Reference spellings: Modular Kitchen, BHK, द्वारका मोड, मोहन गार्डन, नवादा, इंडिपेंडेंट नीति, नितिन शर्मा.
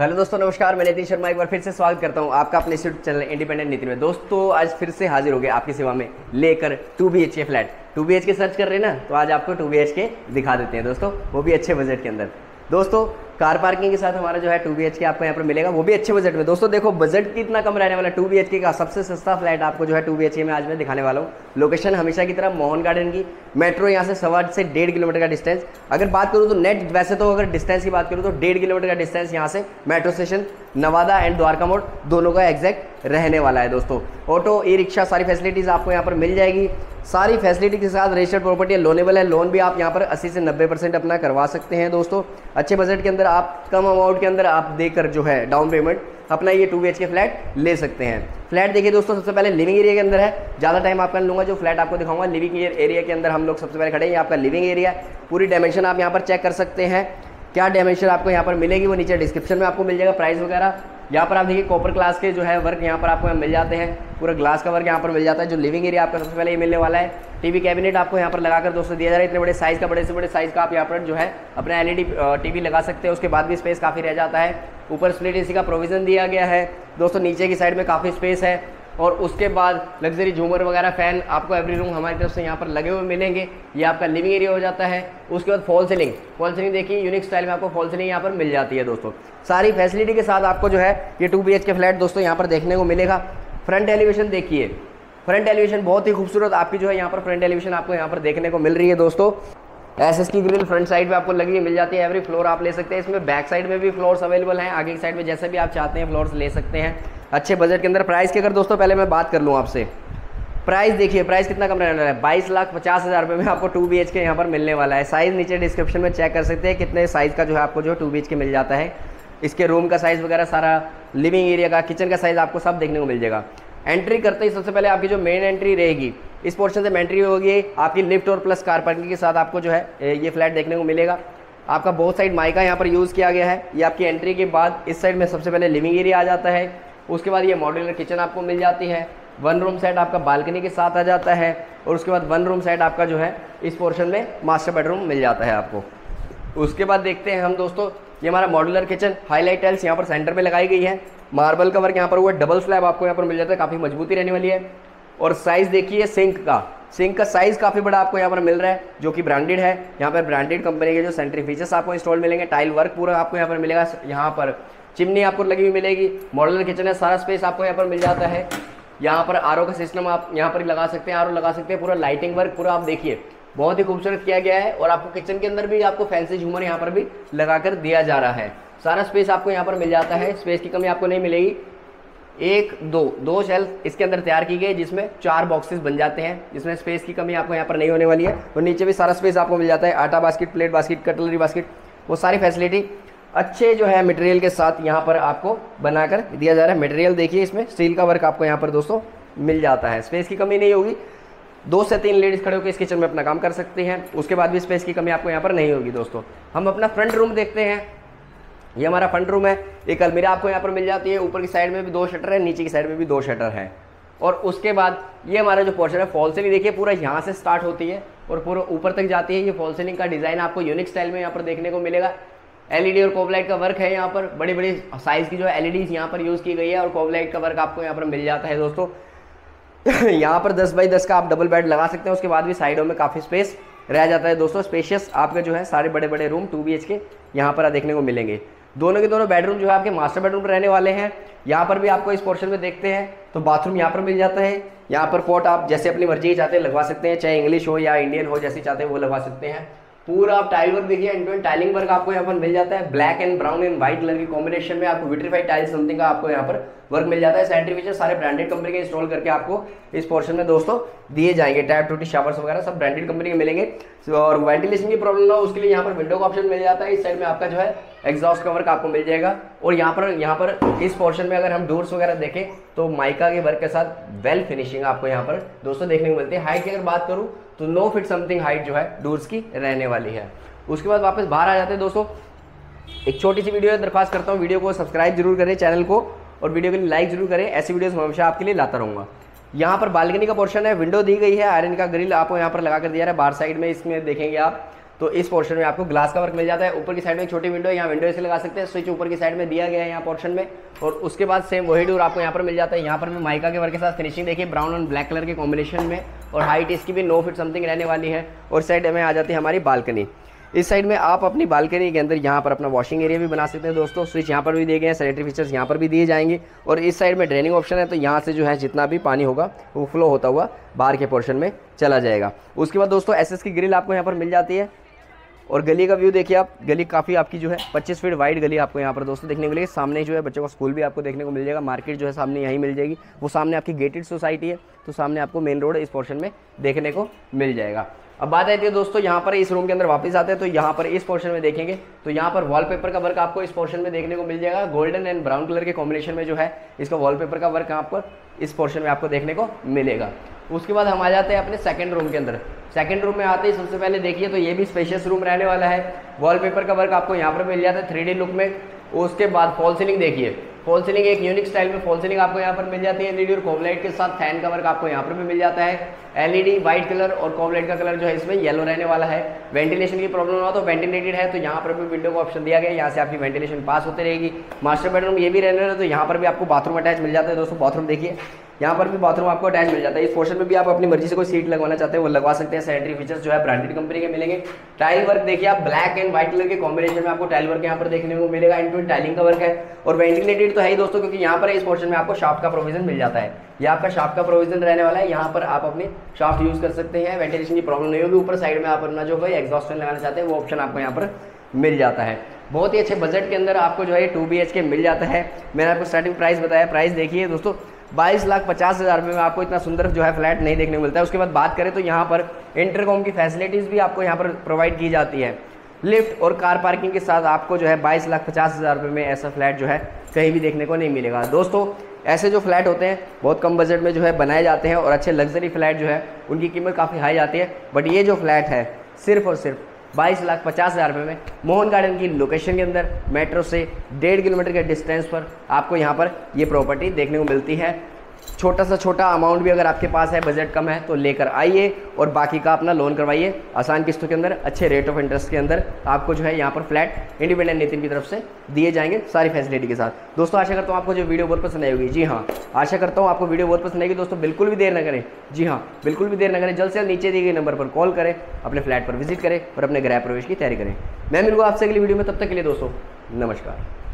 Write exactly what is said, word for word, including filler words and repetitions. Hello दोस्तों नमस्कार, मैं नितिन शर्मा एक बार फिर से स्वागत करता हूं आपका अपने यूट्यूब चैनल इंडिपेंडेंट नीति में। दोस्तों आज फिर से हाजिर हो गए आपकी सेवा में लेकर two B H K flat. Two B H K search कर रहे हैं ना, तो आज आपको टू बी एच के दिखा देते हैं दोस्तों, वो भी अच्छे बजट के अंदर। दोस्तों कार पार्किंग के साथ हमारा जो है टू बी एच के आपको यहाँ पर मिलेगा, वो भी अच्छे बजट में। दोस्तों देखो बजट कितना कम रहने वाला, टू बी एच के का सबसे सस्ता फ्लैट आपको जो है टू बी एच के में आज मैं दिखाने वाला हूँ। लोकेशन हमेशा की तरह मोहन गार्डन की मेट्रो, यहाँ से सवा से डेढ़ किलोमीटर का डिस्टेंस। अगर बात करूँ तो नेट, वैसे तो अगर डिस्टेंस की बात करूँ तो डेढ़ किलोमीटर का डिस्टेंस यहाँ से metro station नवादा and द्वारका मोड दोनों का एग्जैक्ट रहने वाला है। दोस्तों ऑटो, ई रिक्शा, सारी फैसिलिटीज़ आपको यहाँ पर मिल जाएगी। सारी फैसिलिटी के साथ रजिस्टर्ड प्रॉपर्टी लोनेबल है। लोन भी आप यहाँ पर अस्सी से नब्बे परसेंट अपना करवा सकते हैं। दोस्तों अच्छे बजट के अंदर आप कम अमाउंट के अंदर आप देकर जो है डाउन पेमेंट अपना ये two B H K flat ले सकते हैं। फ्लैट देखिए दोस्तों सबसे पहले लिविंग एरिया के अंदर है, ज़्यादा टाइम आपका लूँगा, जो फ्लैट आपको दिखाऊंगा लिविंग एरिया के अंदर हम लोग सबसे पहले खड़े हैं। आपका लिविंग एरिया पूरी डायमेंशन आप यहाँ पर चेक कर सकते हैं, क्या डायमेंशन आपको यहाँ पर मिलेगी वो नीचे डिस्क्रिप्शन में आपको मिल जाएगा। प्राइस वगैरह यहाँ पर आप देखिए कॉपर क्लास के जो है वर्क यहाँ पर आपको मिल जाते हैं, पूरा ग्लास का वर्क यहाँ पर मिल जाता है। जो लिविंग एरिया आपका सबसे पहले ये मिलने वाला है। टीवी कैबिनेट आपको यहाँ पर लगाकर दोस्तों दिया जा रहा है, इतने बड़े साइज़ का, बड़े से बड़े साइज़ का आप यहाँ पर जो है अपना एलईडी टीवी लगा सकते हैं। उसके बाद भी स्पेस काफ़ी रह जाता है। ऊपर स्प्लिट एसी का प्रोविज़न दिया गया है दोस्तों, नीचे की साइड में काफ़ी स्पेस है। और उसके बाद लग्जरी झूमर वगैरह फ़ैन आपको एवरी रूम हमारी तरफ से यहाँ पर लगे हुए मिलेंगे। ये आपका लिविंग एरिया हो जाता है। उसके बाद फॉल सीलिंग, फॉल सीलिंग देखिए यूनिक स्टाइल में आपको फॉल सीलिंग यहाँ पर मिल जाती है। दोस्तों सारी फैसिलिटी के साथ आपको जो है ये two B H K flat दोस्तों यहाँ पर देखने को मिलेगा। फ्रंट एलिवेशन देखिए, फ्रंट एलिवेशन बहुत ही खूबसूरत आपकी जो है यहाँ पर फ्रंट एलिवेशन आपको यहाँ पर देखने को मिल रही है। दोस्तों एस एस की ग्रिल फ्रंट साइड पे आपको लगी मिल जाती है, एवरी फ्लोर आप ले सकते हैं। इसमें बैक साइड में भी फ्लोर्स अवेलेबल हैं, आगे की साइड में जैसे भी आप चाहते हैं फ्लोर्स ले सकते हैं अच्छे बजट के अंदर। प्राइस की अगर दोस्तों पहले मैं बात कर लूँ आपसे, प्राइस देखिए प्राइस कितना कम रहने वाला है, बाईस लाख पचास हज़ार रुपये में आपको टू बी एच के यहाँ पर मिलने वाला है। साइज़ नीचे डिस्क्रिप्शन में चेक कर सकते हैं कितने साइज़ का जो है आपको जो टू बी एच के मिल जाता है। इसके रूम का साइज़ वगैरह, सारा लिविंग एरिया का, किचन का साइज़ आपको सब देखने को मिल जाएगा। एंट्री करते ही सबसे पहले आपकी जो मेन एंट्री रहेगी, इस पोर्शन से एंट्री होगी आपकी लिफ्ट और प्लस कार पार्किंग के साथ आपको जो है ये फ्लैट देखने को मिलेगा। आपका बहुत साइड माइका यहाँ पर यूज़ किया गया है। ये आपकी एंट्री के बाद इस साइड में सबसे पहले लिविंग एरिया आ जाता है, उसके बाद ये मॉड्यूलर किचन आपको मिल जाती है। वन रूम सेट आपका बालकनी के साथ आ जाता है, और उसके बाद वन रूम सेट आपका जो है इस पोर्शन में मास्टर बेडरूम मिल जाता है आपको। उसके बाद देखते हैं हम दोस्तों, ये हमारा मॉड्यूलर किचन, हाईलाइट टाइल्स यहाँ पर सेंटर में लगाई गई है, मार्बल का वर्क यहाँ पर हुआ, डबल स्लैब आपको यहाँ पर मिल जाता है, काफ़ी मजबूती रहने वाली है। और साइज़ देखिए सिंक का, सिंक का साइज़ काफ़ी बड़ा आपको यहाँ पर मिल रहा है, जो कि ब्रांडेड है। यहाँ पर ब्रांडेड कंपनी के जो सेंट्री फीचर्स आपको इंस्टॉल मिलेंगे, टाइल वर्क पूरा आपको यहाँ पर मिलेगा। यहाँ पर चिमनी आपको लगी हुई मिलेगी, मॉडल किचन है, सारा स्पेस आपको यहाँ पर मिल जाता है। यहाँ पर आर ओ का सिस्टम आप यहाँ पर लगा सकते हैं, आर ओ लगा सकते हैं। पूरा लाइटिंग वर्क पूरा आप देखिए बहुत ही खूबसूरत किया गया है। और आपको किचन के अंदर भी आपको फैंसी झूमर यहाँ पर भी लगा कर दिया जा रहा है। सारा स्पेस आपको यहाँ पर मिल जाता है, स्पेस की कमी आपको नहीं मिलेगी। एक दो दो शेल्फ इसके अंदर तैयार की गई, जिसमें चार बॉक्सेस बन जाते हैं, जिसमें स्पेस की कमी आपको यहाँ पर नहीं होने वाली है। और नीचे भी सारा स्पेस आपको मिल जाता है, आटा basket, plate basket, cutlery basket, वो सारी फैसिलिटी अच्छे जो है मटेरियल के साथ यहाँ पर आपको बनाकर दिया जा रहा है। मटेरियल देखिए इसमें स्टील का वर्क आपको यहाँ पर दोस्तों मिल जाता है, स्पेस की कमी नहीं होगी। दो से तीन लेडीज़ खड़े होकर इस किचन में अपना काम कर सकती हैं, उसके बाद भी स्पेस की कमी आपको यहाँ पर नहीं होगी। दोस्तों हम अपना फ्रंट रूम देखते हैं, ये हमारा फ्रंट रूम है। एक अलमीरा आपको यहाँ पर मिल जाती है, ऊपर की साइड में भी दो शटर है, नीचे की साइड में भी दो शटर है। और उसके बाद ये हमारा जो पोर्शन है फॉल सीलिंग देखिए, पूरा यहाँ से स्टार्ट होती है और पूरा ऊपर तक जाती है। ये फॉल सीलिंग का डिज़ाइन आपको यूनिक स्टाइल में यहाँ पर देखने को मिलेगा। एलईडी और कोवलाइट का वर्क है, यहाँ पर बड़ी बड़ी साइज़ की जो है एलईडीज़ यहाँ पर यूज़ की गई है, और कोवलाइट का वर्क आपको यहाँ पर मिल जाता है। दोस्तों यहाँ पर दस बाई दस का आप डबल बेड लगा सकते हैं, उसके बाद भी साइडों में काफ़ी स्पेस रह जाता है। दोस्तों स्पेशियस आपके जो है सारे बड़े बड़े रूम टू बी एच के यहाँ पर देखने को मिलेंगे। दोनों के दोनों बेडरूम जो है आपके मास्टर बेडरूम रहने वाले हैं। यहाँ पर भी आपको इस पोर्शन में देखते हैं तो बाथरूम यहाँ पर मिल जाता है। यहाँ पर पॉट आप जैसे अपनी मर्जी की चाहते हैं लगवा सकते हैं, चाहे इंग्लिश हो या इंडियन हो, जैसे चाहते हैं वो लगवा सकते हैं। पूरा आप टाइल वर्क देखिए, end to end tiling work आपको यहाँ पर मिल जाता है। Black and brown and white colour के कॉम्बिनेशन में आपको विट्रीफाइड टाइल समथिंग का आपको यहाँ पर वर्क मिल जाता है। सैनिटरी फीचर सारे ब्रांडेड कंपनी के इंस्टॉल करके आपको इस पोर्शन में दोस्तों दिए जाएंगे। टैप टूटी शावर्स वगैरह सब ब्रांडेड कंपनी के मिलेंगे। और वेंटिलेशन की प्रॉब्लम ना हो उसके लिए यहाँ पर विंडो का ऑप्शन मिल जाता है। इस साइड में आपका जो है एग्जॉस्ट का वर्क आपको मिल जाएगा। और यहाँ पर यहाँ पर इस पोर्शन में अगर हम डोर्स वगैरह देखें तो माइका के वर्क के साथ वेल फिनिशिंग आपको यहाँ पर दोस्तों देखने को मिलती है। हाइट की अगर बात करूँ तो नौ फिट समथिंग हाइट जो है डोर्स की रहने वाली है। उसके बाद वापस बाहर आ जाते हैं दोस्तों। एक छोटी सी वीडियो दरख्वास्त करता हूँ, वीडियो को सब्सक्राइब जरूर करें चैनल को, और वीडियो के लिए लाइक जरूर करें। ऐसी वीडियोस हमेशा आपके लिए लाता रहूँगा। यहाँ पर बालकनी का पोर्शन है, विंडो दी गई है, आयरन का ग्रिल आपको यहाँ पर लगा कर दिया है। बाहर साइड में इसमें देखेंगे आप तो इस पोर्शन में आपको ग्लास का वर्क मिल जाता है। ऊपर की साइड में एक छोटी विंडो है, यहाँ विंडो ऐसे लगा सकते हैं। स्विच ऊपर की साइड में दिया गया है यहाँ पोर्शन में, और उसके बाद सेम वही डोर आपको यहाँ पर मिल जाता है। यहाँ पर भी माइका के वर्क के साथ फिनिशिंग देखिए, ब्राउन और ब्लैक कलर के कॉम्बिनेशन में, और हाइट इसकी भी नौ फीट समथिंग रहने वाली है। और साइड में आ जाती है हमारी बालकनी। इस साइड में आप अपनी बालकनी के अंदर यहाँ पर अपना वॉशिंग एरिया भी बना सकते हैं दोस्तों। स्विच यहाँ पर भी दिए गए हैं, सैनिटरी फीचर्स यहाँ पर भी दिए जाएंगे। और इस साइड में ड्रेनिंग ऑप्शन है, तो यहाँ से जो है जितना भी पानी होगा वो फ्लो होता हुआ बाहर के पोर्शन में चला जाएगा। उसके बाद दोस्तों एस एस की ग्रिल आपको यहाँ पर मिल जाती है। और गली का व्यू देखिए आप, गली काफ़ी आपकी जो है पच्चीस फीट वाइड गली आपको यहाँ पर दोस्तों देखने को मिलेगी। सामने जो है बच्चों का स्कूल भी आपको देखने को मिल जाएगा। मार्केट जो है सामने यहीं मिल जाएगी, वो सामने आपकी गेटेड सोसाइटी है, तो सामने आपको मेन रोड इस पोर्शन में देखने को मिल जाएगा। अब बात आती है दोस्तों यहाँ पर, इस रूम के अंदर वापस आते हैं तो यहाँ पर इस पोर्शन में देखेंगे तो यहाँ पर वॉलपेपर का वर्क आपको इस पोर्शन में देखने को मिल जाएगा। गोल्डन एंड ब्राउन कलर के कॉम्बिनेशन में जो है इसका वॉलपेपर का वर्क यहाँ पर इस पोर्शन में आपको देखने को मिलेगा। उसके बाद हम आ जाते हैं अपने सेकंड रूम के अंदर। सेकंड रूम में आते ही सबसे पहले देखिए तो ये भी स्पेशियस रूम रहने वाला है। वॉलपेपर का वर्क आपको यहाँ पर मिल जाता है थ्री डी लुक में। उसके बाद फॉल सीलिंग देखिए, फॉल सीलिंग एक यूनिक स्टाइल में फॉल सीलिंग आपको यहाँ पर मिल जाती है। एलईडी और कॉमलाइट के साथ फैन का वर्क आपको यहाँ पर भी मिल जाता है। एलईडी व्हाइट कलर और कॉमलाइट का कलर जो है इसमें येलो रहने वाला है। वेंटिलेशन की प्रॉब्लम हो तो वेंटिलेटेड है, तो यहाँ पर भी विंडो का ऑप्शन दिया गया है, यहाँ से आपकी वेंटिलेशन पास होती रहेगी। मास्टर बेडरूम ये भी रहने वाला है, तो यहाँ पर भी आपको बाथरूम अटैच मिल जाता है दोस्तों। बाथरूम देखिए, यहाँ पर भी बाथरूम आपको अटैच मिल जाता है। इस पोर्शन में भी आप अपनी मर्जी से कोई सीट लगवाना चाहते हैं वो लगवा सकते हैं। सैनिटरी फीचर्स जो है ब्रांडेड कंपनी के मिलेंगे। टाइल वर्क देखिए आप, ब्लैक एंड व्हाइट कलर के कॉम्बिनेशन में आपको टाइल वर्क यहाँ पर देखने को मिलेगा। एंड टू एंड टाइलिंग का वर्क है। और वेंटिलेटेड तो है ही दोस्तों, क्योंकि यहाँ पर इस पोर्शन में आपको शाफ्ट का प्रोविजन मिल जाता है। ये आपका शाफ्ट का प्रोविजन रहने वाला है, यहाँ पर आप अपने शाफ्ट यूज कर सकते हैं। वेंटिलेशन की प्रॉब्लम नहीं होगी। ऊपर साइड में आप अपना जो है एग्जॉस्ट फैन लगाना चाहते हैं वो ऑप्शन आपको यहाँ पर मिल जाता है। बहुत ही अच्छे बजट के अंदर आपको जो है टू बी एच के मिल जाता है। मैंने आपको स्टार्टिंग प्राइस बताया, प्राइस देखिए दोस्तों बाईस लाख पचास हज़ार रुपये में आपको इतना सुंदर जो है फ्लैट नहीं देखने को मिलता है। उसके बाद बात करें तो यहाँ पर इंटरकॉम की फैसिलिटीज़ भी आपको यहाँ पर प्रोवाइड की जाती है। लिफ्ट और कार पार्किंग के साथ आपको जो है बाईस लाख पचास हज़ार रुपये में ऐसा फ्लैट जो है कहीं भी देखने को नहीं मिलेगा दोस्तों। ऐसे जो फ्लैट होते हैं बहुत कम बजट में जो है बनाए जाते हैं, और अच्छे लग्जरी फ्लैट जो है उनकी कीमत काफ़ी हाई जाती है। बट ये जो फ्लैट है सिर्फ और सिर्फ बाईस लाख पचास हज़ार रुपये में मोहन गार्डन की लोकेशन के अंदर मेट्रो से डेढ़ किलोमीटर के डिस्टेंस पर आपको यहाँ पर ये प्रॉपर्टी देखने को मिलती है। छोटा सा छोटा अमाउंट भी अगर आपके पास है, बजट कम है, तो लेकर आइए और बाकी का अपना लोन करवाइए आसान किस्तों के अंदर, अच्छे रेट ऑफ इंटरेस्ट के अंदर। आपको जो है यहाँ पर फ्लैट इंडिपेंडेंट नीति की तरफ से दिए जाएंगे सारी फैसिलिटी के साथ। दोस्तों आशा करता हूँ आपको जो वीडियो बहुत पसंद आई होगी। जी हाँ, आशा करता हूँ आपको वीडियो बहुत पसंद आएगी दोस्तों। बिल्कुल भी देर ना करें, जी हाँ बिल्कुल भी देर ना करें। जल्द से जल्द नीचे दिए गए नंबर पर कॉल करें, अपने फ्लैट पर विजिट करें और अपने गृह प्रवेश की तैयारी करें। मैं मिलूंगा आपसे अगली वीडियो में, तब तक के लिए दोस्तों नमस्कार।